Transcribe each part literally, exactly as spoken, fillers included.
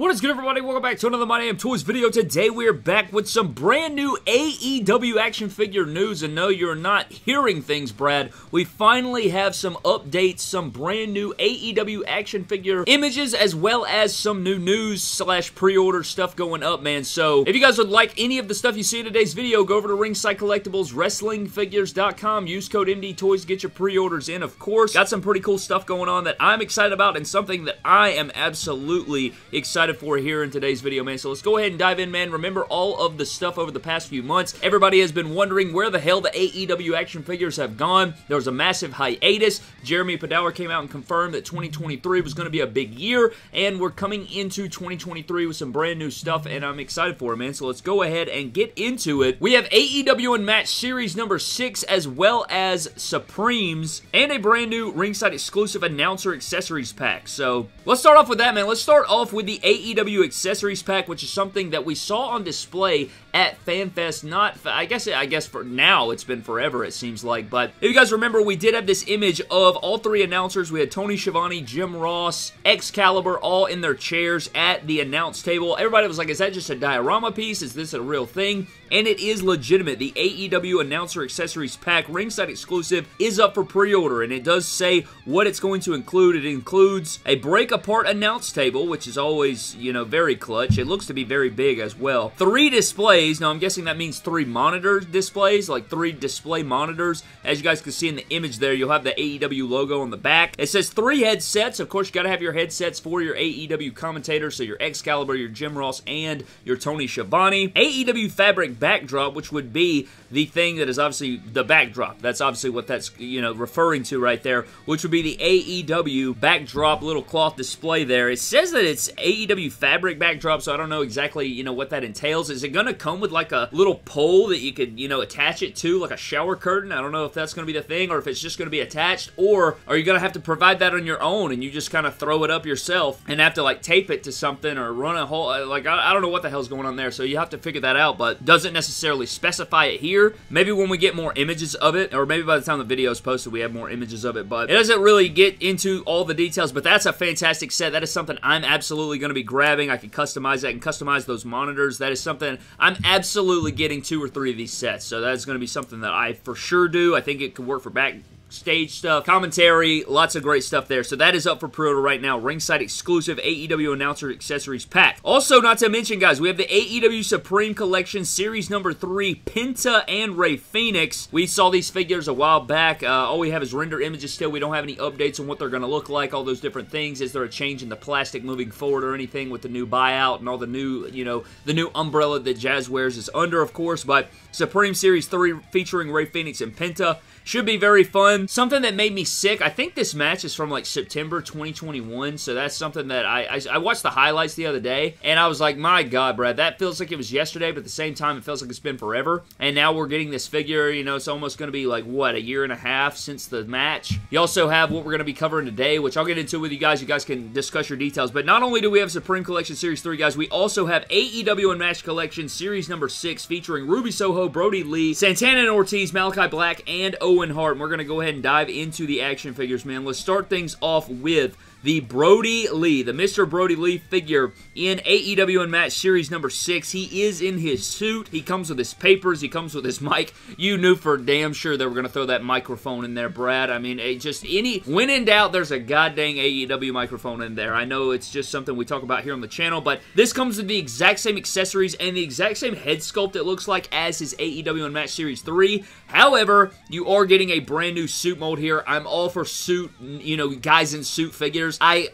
What is good, everybody? Welcome back to another My Damn Toys video. Today we are back with some brand new A E W action figure news, and no, you're not hearing things, Brad. We finally have some updates, some brand new A E W action figure images, as well as some new news slash pre-order stuff going up, man. So if you guys would like any of the stuff you see in today's video, go over to Ringside Collectibles, wrestling figures dot com, use code M D Toys to get your pre-orders in, of course. Got some pretty cool stuff going on that I'm excited about, and something that I am absolutely excited for here in today's video, man. So let's go ahead and dive in, man. Remember all of the stuff over the past few months. Everybody has been wondering where the hell the A E W action figures have gone. There was a massive hiatus. Jeremy Padawer came out and confirmed that twenty twenty-three was going to be a big year, and we're coming into twenty twenty-three with some brand new stuff, and I'm excited for it, man. So let's go ahead and get into it. We have A E W and Match Series number six, as well as Supremes, and a brand new Ringside exclusive announcer accessories pack. So let's start off with that, man. Let's start off with the A E W A E W accessories pack, which is something that we saw on display at FanFest. Not, I guess, I guess for now, it's been forever, it seems like. But if you guys remember, we did have this image of all three announcers. We had Tony Schiavone, Jim Ross, Excalibur, all in their chairs at the announce table. Everybody was like, is that just a diorama piece? Is this a real thing? And it is legitimate. The A E W Announcer Accessories Pack, Ringside Exclusive, is up for pre-order, and it does say what it's going to include. It includes a break-apart announce table, which is always, you know, very clutch. It looks to be very big as well. Three displays. Now, I'm guessing that means three monitor displays, like three display monitors. As you guys can see in the image there, you'll have the A E W logo on the back. It says three headsets. Of course, you got to have your headsets for your A E W commentators, so your Excalibur, your Jim Ross, and your Tony Schiavone. A E W Fabric backdrop, which would be the thing that is obviously the backdrop. That's obviously what that's, you know, referring to right there, which would be the A E W backdrop, little cloth display there. It says that it's A E W fabric backdrop, so I don't know exactly, you know, what that entails. Is it going to come with like a little pole that you could, you know, attach it to, like a shower curtain? I don't know if that's going to be the thing, or if it's just going to be attached, or are you going to have to provide that on your own and you just kind of throw it up yourself and have to like tape it to something or run a whole, like, I, I don't know what the hell's going on there, so you have to figure that out, but doesn't necessarily specify it here. Maybe when we get more images of it, or maybe by the time the video is posted we have more images of it, but it doesn't really get into all the details. But that's a fantastic set. That is something I'm absolutely going to be grabbing. I can customize that and customize those monitors. That is something I'm absolutely getting, two or three of these sets, so that's going to be something that I for sure do. I think it could work for back stage stuff, commentary, lots of great stuff there. So that is up for pre-order right now. Ringside exclusive A E W announcer accessories pack. Also, not to mention, guys, we have the A E W Supreme Collection series number three, Penta and Rey Fénix. We saw these figures a while back. Uh, all we have is render images still. We don't have any updates on what they're going to look like, all those different things. Is there a change in the plastic moving forward or anything with the new buyout and all the new, you know, the new umbrella that Jazz wears is under, of course. But Supreme Series three featuring Rey Fénix and Penta should be very fun. Something that made me sick, I think this match is from like September twenty twenty-one, so that's something that I, I I watched the highlights the other day, and I was like, my God, Brad, that feels like it was yesterday, but at the same time, it feels like it's been forever, and now we're getting this figure. You know, it's almost going to be like, what, a year and a half since the match. You also have what we're going to be covering today, which I'll get into with you guys. You guys can discuss your details, but not only do we have Supreme Collection Series three, guys, we also have A E W and Match Collection Series number six, featuring Ruby Soho, Brodie Lee, Santana and Ortiz, Malachi Black, and Owen Hart. And we're going to go ahead and dive into the action figures, man. Let's start things off with the Brodie Lee, the Mister Brodie Lee figure in A E W and Match Series number six. He is in his suit. He comes with his papers. He comes with his mic. You knew for damn sure they were going to throw that microphone in there, Brad. I mean, it just any... When in doubt, there's a goddamn A E W microphone in there. I know it's just something we talk about here on the channel, but this comes with the exact same accessories and the exact same head sculpt, it looks like, as his A E W and Match Series three. However, you are getting a brand new suit mold here. I'm all for suit, you know, guys in suit figures. I,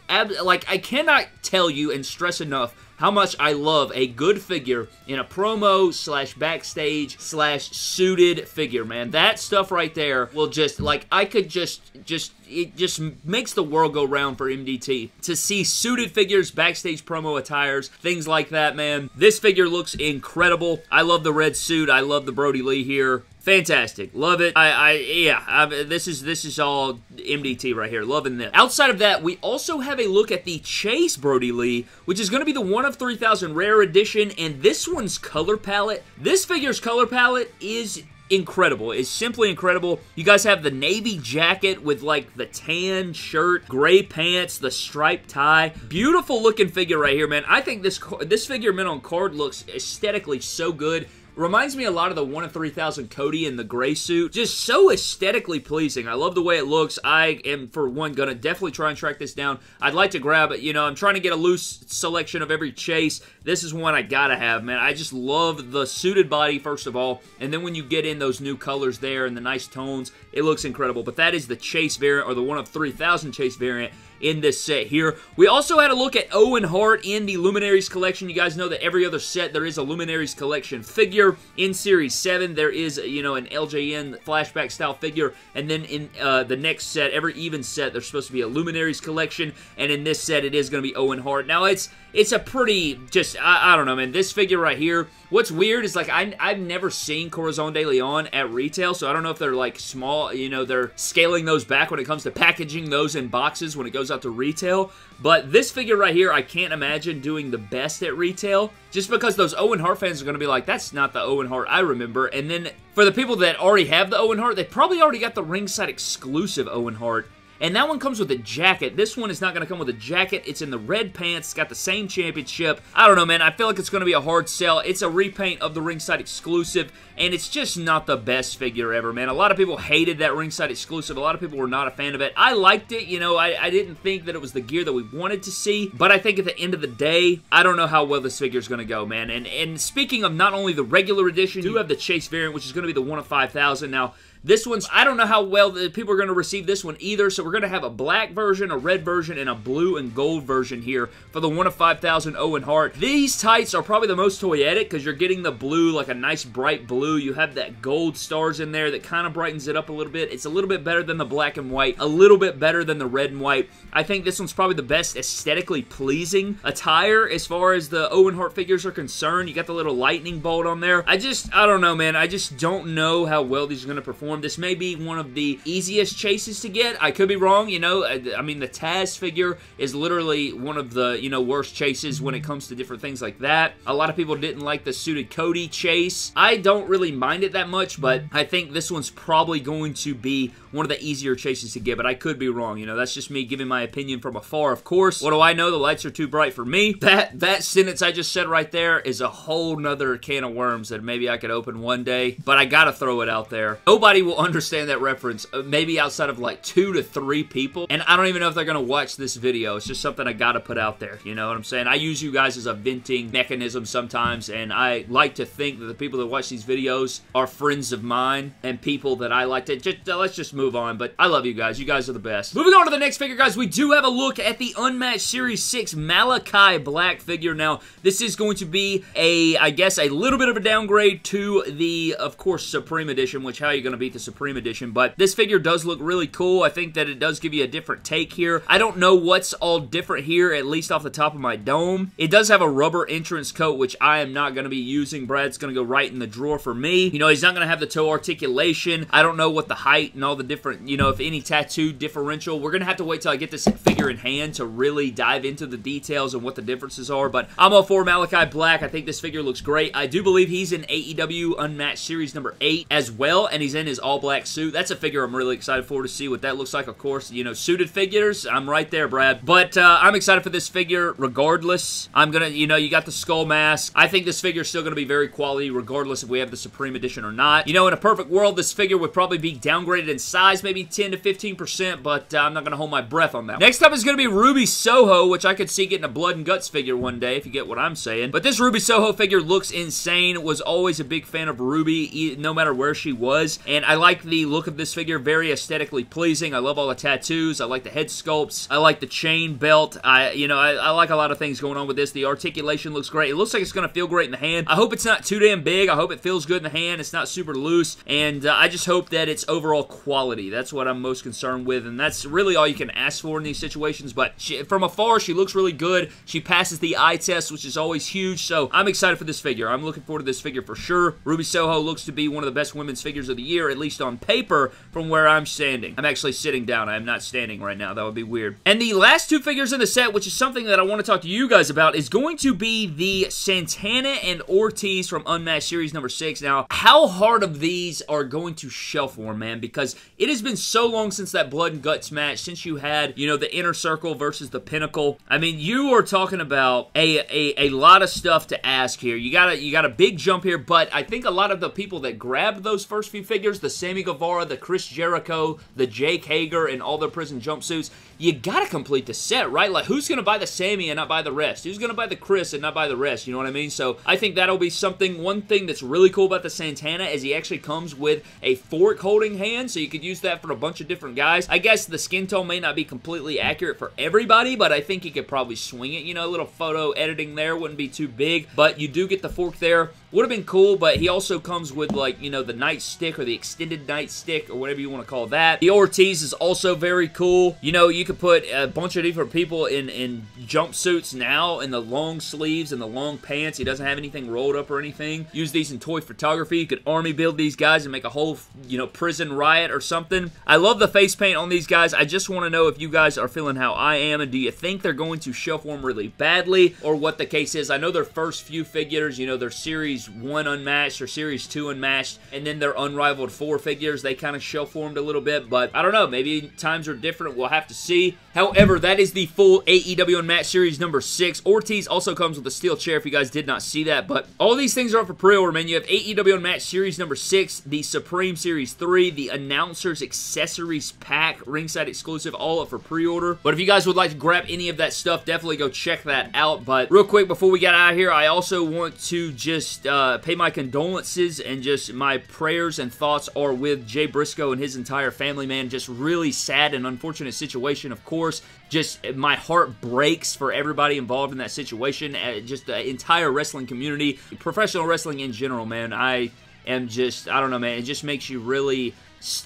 like, I cannot tell you and stress enough how much I love a good figure in a promo slash backstage slash suited figure, man. That stuff right there will just, like, I could just, just, it just makes the world go round for M D T. To see suited figures, backstage promo attires, things like that, man. This figure looks incredible. I love the red suit. I love the Brodie Lee here. Fantastic. Love it. I, I yeah, I, this is this is all M D T right here. Loving this. Outside of that, we also have a look at the Chase Brodie Lee, which is going to be the one of three thousand rare edition, and this one's color palette. This figure's color palette is incredible. It's simply incredible. You guys have the navy jacket with like the tan shirt, gray pants, the striped tie. Beautiful looking figure right here, man. I think this this figure mint on card looks aesthetically so good. Reminds me a lot of the one in three thousand Cody in the gray suit. Just so aesthetically pleasing. I love the way it looks. I am, for one, going to definitely try and track this down. I'd like to grab it. You know, I'm trying to get a loose selection of every chase. This is one I got to have, man. I just love the suited body, first of all. And then when you get in those new colors there and the nice tones, it looks incredible. But that is the chase variant, or the one of three thousand chase variant in this set here. We also had a look at Owen Hart in the Luminaries collection. You guys know that every other set there is a Luminaries collection figure. In Series seven, there is, you know, an L J N flashback style figure, and then in uh, the next set, every even set, there's supposed to be a Luminaries collection, and in this set, it is going to be Owen Hart. Now, it's it's a pretty, just, I, I don't know, man, this figure right here. What's weird is, like, I, I've never seen Corazon de Leon at retail, so I don't know if they're, like, small, you know, they're scaling those back when it comes to packaging those in boxes when it goes out to retail. But this figure right here, I can't imagine doing the best at retail, just because those Owen Hart fans are going to be like, that's not the Owen Hart I remember. And then for the people that already have the Owen Hart, they probably already got the ringside exclusive Owen Hart. And that one comes with a jacket. This one is not going to come with a jacket. It's in the red pants. It's got the same championship. I don't know, man. I feel like it's going to be a hard sell. It's a repaint of the ringside exclusive, and it's just not the best figure ever, man. A lot of people hated that ringside exclusive. A lot of people were not a fan of it. I liked it. You know, I, I didn't think that it was the gear that we wanted to see, but I think at the end of the day, I don't know how well this figure is going to go, man. And, and speaking of not only the regular edition, you do have the chase variant, which is going to be the one of five thousand. Now, this one's, I don't know how well the people are going to receive this one either, so we're going to have a black version, a red version, and a blue and gold version here for the one of five thousand Owen Hart. These tights are probably the most toyetic because you're getting the blue, like a nice bright blue. You have that gold stars in there that kind of brightens it up a little bit. It's a little bit better than the black and white, a little bit better than the red and white. I think this one's probably the best aesthetically pleasing attire as far as the Owen Hart figures are concerned. You got the little lightning bolt on there. I just, I don't know, man. I just don't know how well these are going to perform. This may be one of the easiest chases to get. I could be wrong, you know. I mean, the Taz figure is literally one of the, you know, worst chases when it comes to different things like that. A lot of people didn't like the suited Cody chase. I don't really mind it that much, but I think this one's probably going to be one of the easier chases to get, but I could be wrong, you know. That's just me giving my opinion from afar, of course. What do I know? The lights are too bright for me. That, that sentence I just said right there is a whole nother can of worms that maybe I could open one day, but I gotta throw it out there. Nobody will understand that reference, maybe outside of like two to three people, and I don't even know if they're gonna watch this video. It's just something I gotta put out there, you know what I'm saying? I use you guys as a venting mechanism sometimes, and I like to think that the people that watch these videos are friends of mine and people that I like to just uh, let's just move on. But I love you guys. You guys are the best. Moving on to the next figure, guys, we do have a look at the Unmatched Series six Malachi Black figure. Now, this is going to be a, I guess, a little bit of a downgrade to the, of course, Supreme Edition, which how are you going to beat the Supreme Edition? But this figure does look really cool. I think that it does give you a different take here. I don't know what's all different here, at least off the top of my dome. It does have a rubber entrance coat, which I am not going to be using. Brad's going to go right in the drawer for me. You know, he's not going to have the toe articulation. I don't know what the height and all the different, you know, if any tattoo differential. We're going to have to wait till I get this figure in hand to really dive into the details and what the differences are, but I'm all for Malachi Black. I think this figure looks great. I do believe he's in A E W Unmatched Series number eight as well, and he's in his all-black suit. That's a figure I'm really excited for, to see what that looks like. Of course, you know, suited figures, I'm right there, Brad. But uh, I'm excited for this figure regardless. I'm gonna, you know, you got the skull mask. I think this figure is still gonna be very quality regardless if we have the Supreme Edition or not. You know, in a perfect world, this figure would probably be downgraded in size, maybe ten to fifteen percent, but uh, I'm not gonna hold my breath on that. Next up is gonna be Ruby Soho, which I could see getting a Blood and Guts figure one day, if you get what I'm saying. But this Ruby Soho figure looks insane. Was always a big fan of Ruby, no matter where she was. And I like the look of this figure. Very aesthetically pleasing. I love all the tattoos. I like the head sculpts. I like the chain belt. I, you know, I, I like a lot of things going on with this. The articulation looks great. It looks like it's going to feel great in the hand. I hope it's not too damn big. I hope it feels good in the hand. It's not super loose. And uh, I just hope that it's overall quality. That's what I'm most concerned with. And that's really all you can ask for in these situations. But she, from afar, she looks really good. She passes the eye test, which is always huge. So I'm excited for this figure. I'm looking forward to this figure for sure. Ruby Soho looks to be one of the best women's figures of the year, at least on paper, from where I'm standing. I'm actually sitting down. I am not standing right now. That would be weird. And the last two figures in the set, which is something that I want to talk to you guys about, is going to be the Santana and Ortiz from Unmatched Series number six. Now, how hard of these are going to shelf warm, man? Because it has been so long since that Blood and Guts match, since you had, you know, the Inner Circle versus the Pinnacle. I mean, you are talking about a, a, a lot of stuff to ask here. You got a, you got a big jump here, but I think a lot of the people that grabbed those first few figures, the Sammy Guevara, the Chris Jericho, the Jake Hager, and all their prison jumpsuits, you gotta complete the set, right? Like, who's gonna buy the Sammy and not buy the rest? Who's gonna buy the Chris and not buy the rest? You know what I mean? So I think that'll be something. One thing that's really cool about the Santana is he actually comes with a fork holding hand, so you could use that for a bunch of different guys. I guess the skin tone may not be completely accurate for everybody, but I think he could probably swing it. You know, a little photo editing there wouldn't be too big, but you do get the fork there. Would have been cool, but he also comes with, like, you know, the nightstick or the extended nightstick or whatever you want to call that. The Ortiz is also very cool. You know, you could put a bunch of different people in, in jumpsuits now, in the long sleeves and the long pants. He doesn't have anything rolled up or anything. Use these in toy photography. You could army build these guys and make a whole, you know, prison riot or something. I love the face paint on these guys. I just want to know if you guys are feeling how I am, and do you think they're going to shelf warm really badly or what the case is. I know their first few figures, you know, their series one Unmatched or series two Unmatched, and then their Unrivaled four figures, they kind of shelf warmed a little bit, but I don't know, maybe times are different. We'll have to see. However, that is the full A E W Unmatched series number six. Ortiz also comes with a steel chair if you guys did not see that, but all these things are up for pre-order, man. You have A E W Unmatched series number six, the Supreme series three, the Announcers Accessories Pack, ringside exclusive, all up for pre-order. But if you guys would like to grab any of that stuff, definitely go check that out. But real quick before we get out of here, I also want to just uh, pay my condolences, and just my prayers and thoughts are with Jay Briscoe and his entire family, man. Just really sad and unfortunate situation, of course. Just my heart breaks for everybody involved in that situation, just the entire wrestling community, professional wrestling in general, man. I am just, I don't know, man. It just makes you really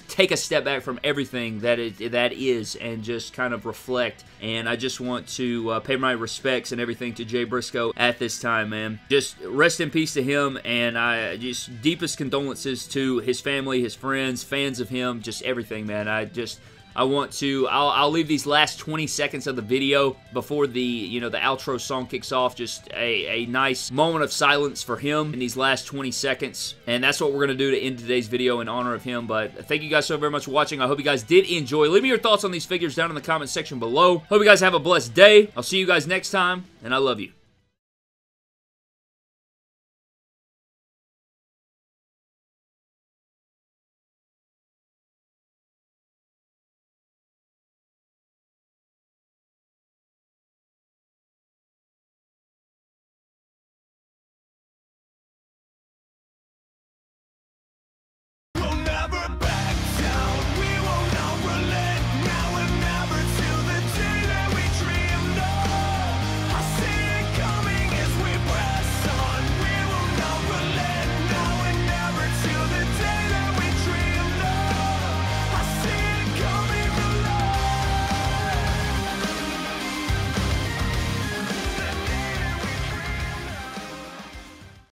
take a step back from everything that it, that is, and just kind of reflect. And I just want to uh, pay my respects and everything to Jay Briscoe at this time, man. Just rest in peace to him, and I just deepest condolences to his family, his friends, fans of him, just everything, man. I just I want to, I'll, I'll leave these last twenty seconds of the video before the, you know, the outro song kicks off. Just a, a nice moment of silence for him in these last twenty seconds. And that's what we're going to do to end today's video in honor of him. But thank you guys so very much for watching. I hope you guys did enjoy. Leave me your thoughts on these figures down in the comment section below. Hope you guys have a blessed day. I'll see you guys next time, and I love you.